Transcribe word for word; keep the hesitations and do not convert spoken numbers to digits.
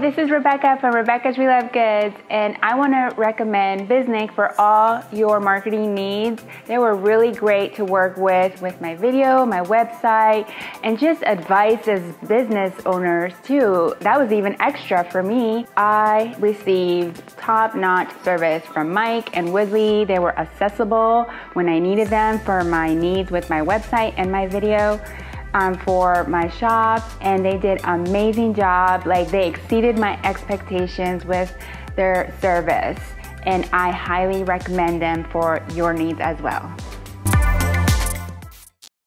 this is Rebecca from Rebecca's Reloved Goods, and I want to recommend Biznct for all your marketing needs. They were really great to work with, with my video, my website, and just advice as business owners too. That was even extra for me. I received top-notch service from Mike and Wisley. They were accessible when I needed them for my needs with my website and my video. Um, for my shop, and they did an amazing job. Like, they exceeded my expectations with their service, and I highly recommend them for your needs as well.